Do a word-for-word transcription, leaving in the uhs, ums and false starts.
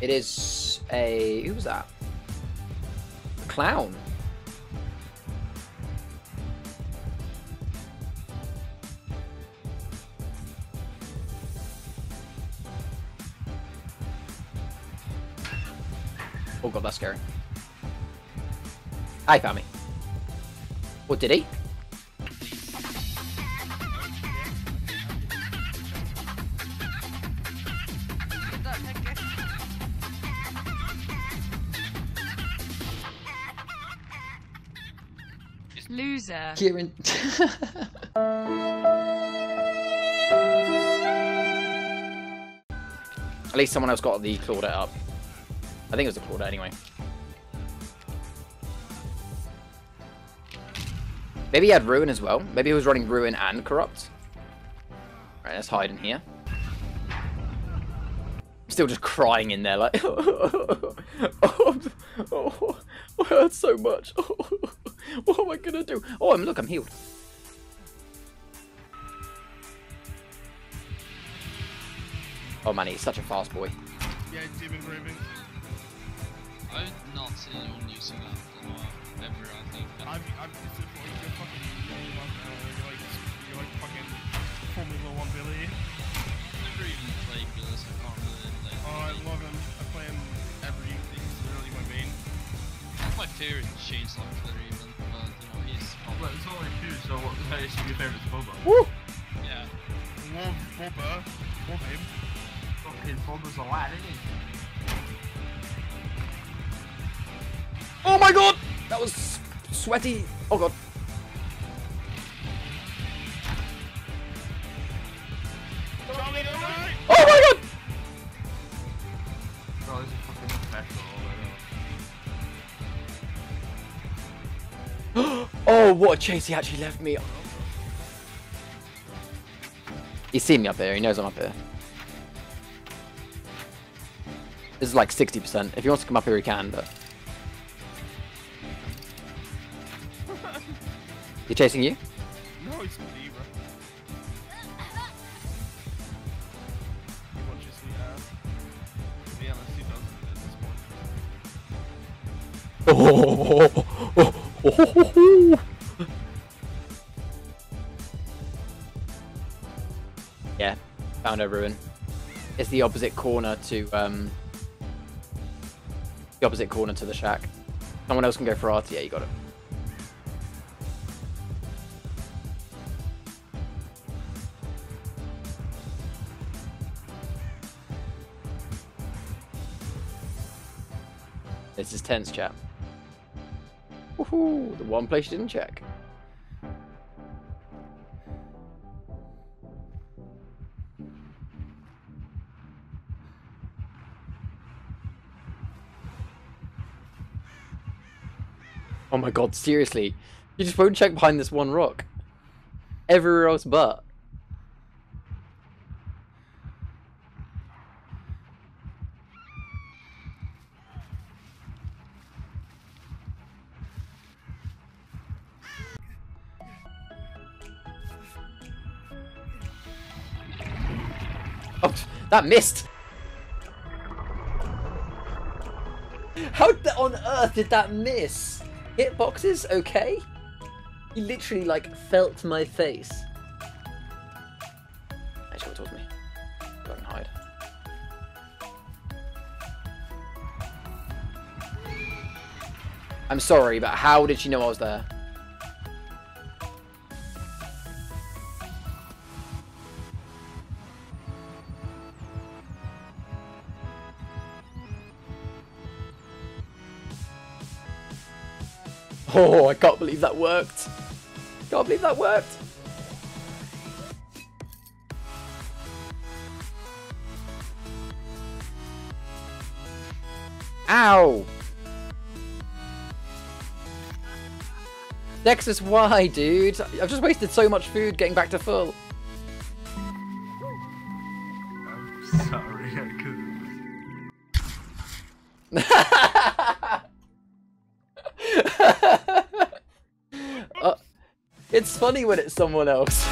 It is a... Who was that? A clown. Oh god, that's scary. Hi, family. What did he? Loser. Kieran. At least someone else got the Claudette up. I think it was the Claudette anyway. Maybe he had Ruin as well. Maybe he was running Ruin and Corrupt. Alright, let's hide in here. I'm still just crying in there like... oh, oh, oh, I hurt so much. Oh, what am I going to do? Oh, I'm, look, I'm healed. Oh man, he's such a fast boy. Yeah, you've been moving. I've not seen anyone using that for a while. Ever, I think. I'm, I'm disappointed. You're fucking, you're like, you're like fucking Formula One Billy. I've never even played Billis. I can't really play. Oh, I love him. I play him every evening. He's literally my main. That's my favorite chainsaw killer even, but you know, he's... Oh, but it's all like two, so what the hell is your favorite Boba? Woo! Yeah. Love Boba. Love him. Fucking Boba's a lad, isn't he? Oh my god! That was sweaty. Oh god. Oh my god! Bro, this is fucking special. Oh, what a chase he actually left me. He's seen me up here. He knows I'm up here. This is like sixty percent. If he wants to come up here, he can, but... He's chasing you? No, he's not either. He watches the yeah, unless he doesn't at this point. Oh, oh, oh, oh, oh, oh, oh. Yeah, found a ruin. It's the opposite corner to um the opposite corner to the shack. Someone else can go for R T A, yeah, you got it. This is tense, chap. Woohoo! The one place you didn't check. Oh my god, seriously. You just won't check behind this one rock. Everywhere else but. Oh, that missed! How on earth did that miss? Hitboxes, okay? He literally, like, felt my face. Actually, what told me? Go and hide. I'm sorry, but how did she know I was there? Oh, I can't believe that worked. Can't believe that worked. Ow. Nexus, why, dude? I've just wasted so much food getting back to full. I'm sorry, I couldn't. It's funny when it's someone else.